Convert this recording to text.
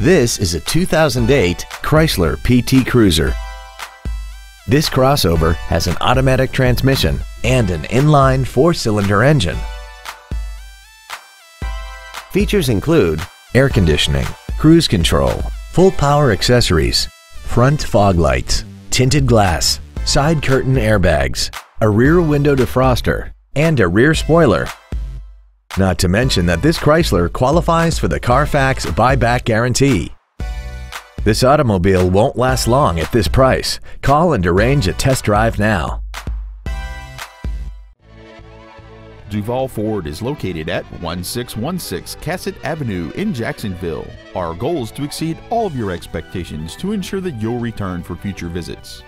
This is a 2008 Chrysler PT Cruiser. This crossover has an automatic transmission and an inline four-cylinder engine. Features include air conditioning, cruise control, full power accessories, front fog lights, tinted glass, side curtain airbags, a rear window defroster, and a rear spoiler. Not to mention that this Chrysler qualifies for the Carfax buyback guarantee. This automobile won't last long at this price. Call and arrange a test drive now. Duval Ford is located at 1616 Cassett Avenue in Jacksonville. Our goal is to exceed all of your expectations to ensure that you'll return for future visits.